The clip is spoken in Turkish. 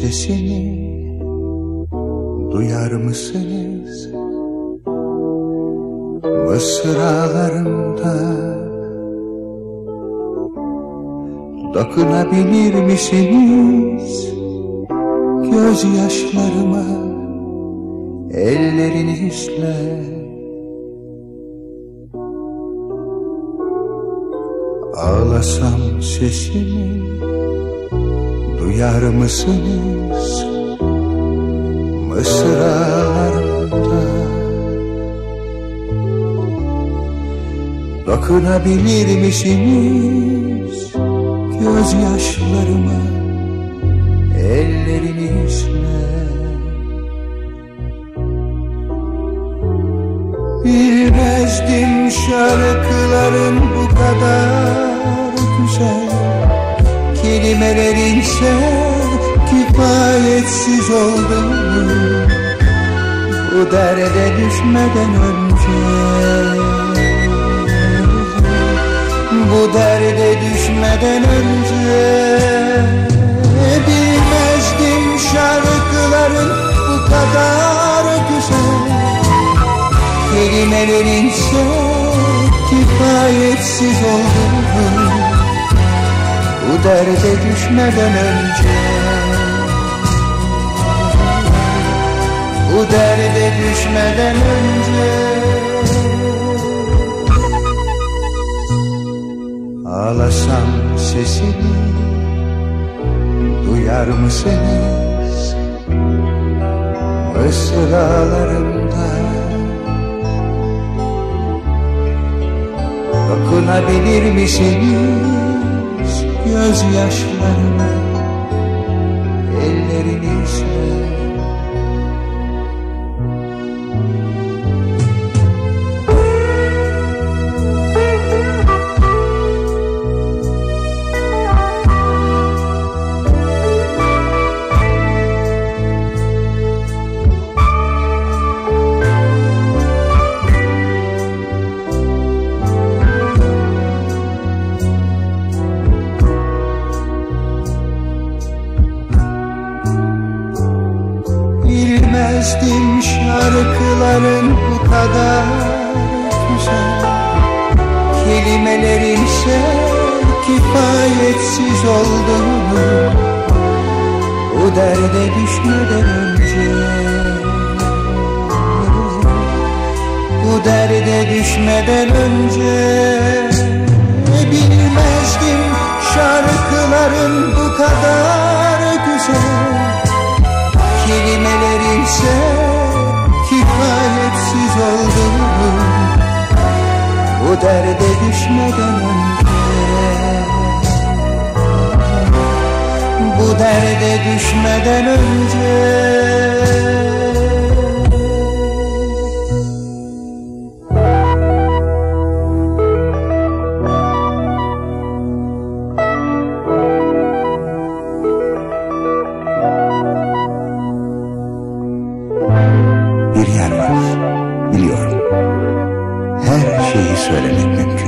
sesini duyar mısınız? Mısralarımda dokunabilir misiniz gözyaşlarıma? Ellerinizle ağlasam sesimi duyar mısınız? Mısralarımda dokunabilir misiniz gözyaşlarıma? Ellerinizle bilmezdim şarkıların bu kadar güzel, kelimelerinse kifayetsiz olduğunu bu derde düşmeden önce, bu derde düşmeden önce bilmezdim şarkıların bu kadar güzel, kelimelerinse kifayetsiz olduğunu bu derde düşmeden önce, bu derde düşmeden önce ağlasam sesini duyar mısınız? Mısralarımda dokunabilir misiniz gözyaşlarımı? Ellerinizle bilmezdim şarkıların bu kadar güzel, kelimelerimse kifayetsiz olduğunu bu derde düşmeden önce, bu derde düşmeden önce bilmezdim şarkıların bu kadar güzel, kelimelerimse kifayetsiz olduğunu bu derde düşmeden önce, bu derde düşmeden önce bir yer var, biliyorum. Her şeyi söylemek mümkün.